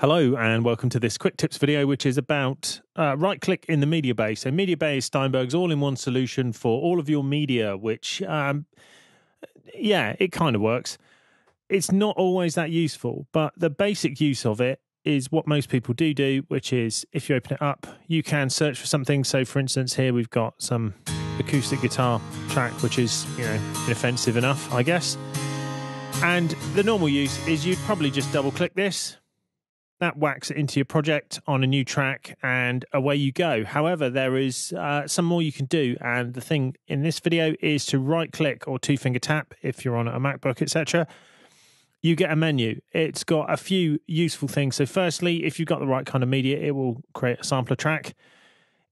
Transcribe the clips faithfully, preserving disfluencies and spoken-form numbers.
Hello and welcome to this quick tips video, which is about uh, right click in the Media Bay. So Media Bay is Steinberg's all-in-one solution for all of your media, which, um, yeah, it kind of works. It's not always that useful, but the basic use of it is what most people do do, which is if you open it up, you can search for something. So for instance, here we've got some acoustic guitar track, which is, you know, inoffensive enough, I guess. And the normal use is you'd probably just double click this. That whacks it into your project on a new track and away you go. However, there is uh, some more you can do. And the thing in this video is to right click or two finger tap if you're on a MacBook, et cetera. You get a menu. It's got a few useful things. So firstly, if you've got the right kind of media, it will create a sampler track.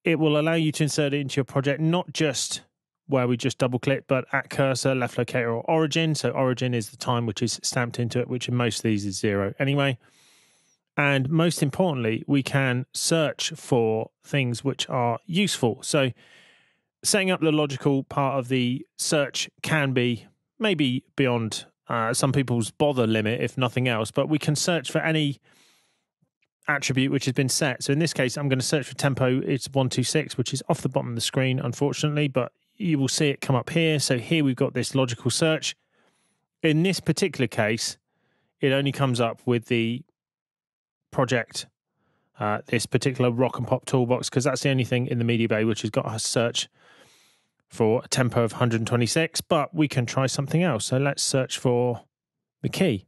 It will allow you to insert it into your project, not just where we just double click, but at cursor, left locator or origin. So origin is the time which is stamped into it, which in most of these is zero anyway. And most importantly, we can search for things which are useful. So setting up the logical part of the search can be maybe beyond uh, some people's bother limit, if nothing else, but we can search for any attribute which has been set. So in this case, I'm going to search for tempo. It's one two six, which is off the bottom of the screen, unfortunately, but you will see it come up here. So here we've got this logical search. In this particular case, it only comes up with the project, uh, this particular rock and pop toolbox, because that's the only thing in the Media Bay which has got a search for a tempo of one hundred twenty-six, but we can try something else. So let's search for the key.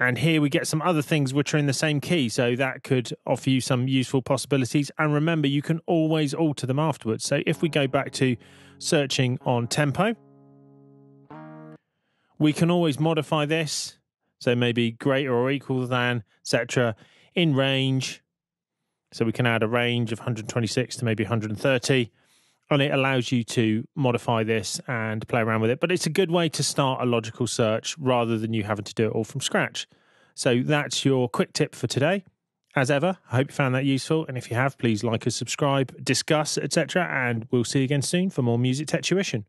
And here we get some other things which are in the same key, so that could offer you some useful possibilities. And remember, you can always alter them afterwards. So if we go back to searching on tempo, we can always modify this. So maybe greater or equal than, et cetera, in range. So we can add a range of one hundred twenty-six to maybe one hundred thirty. And it allows you to modify this and play around with it. But it's a good way to start a logical search rather than you having to do it all from scratch. So that's your quick tip for today. As ever, I hope you found that useful. And if you have, please like us, subscribe, discuss, et cetera. And we'll see you again soon for more music tech tuition.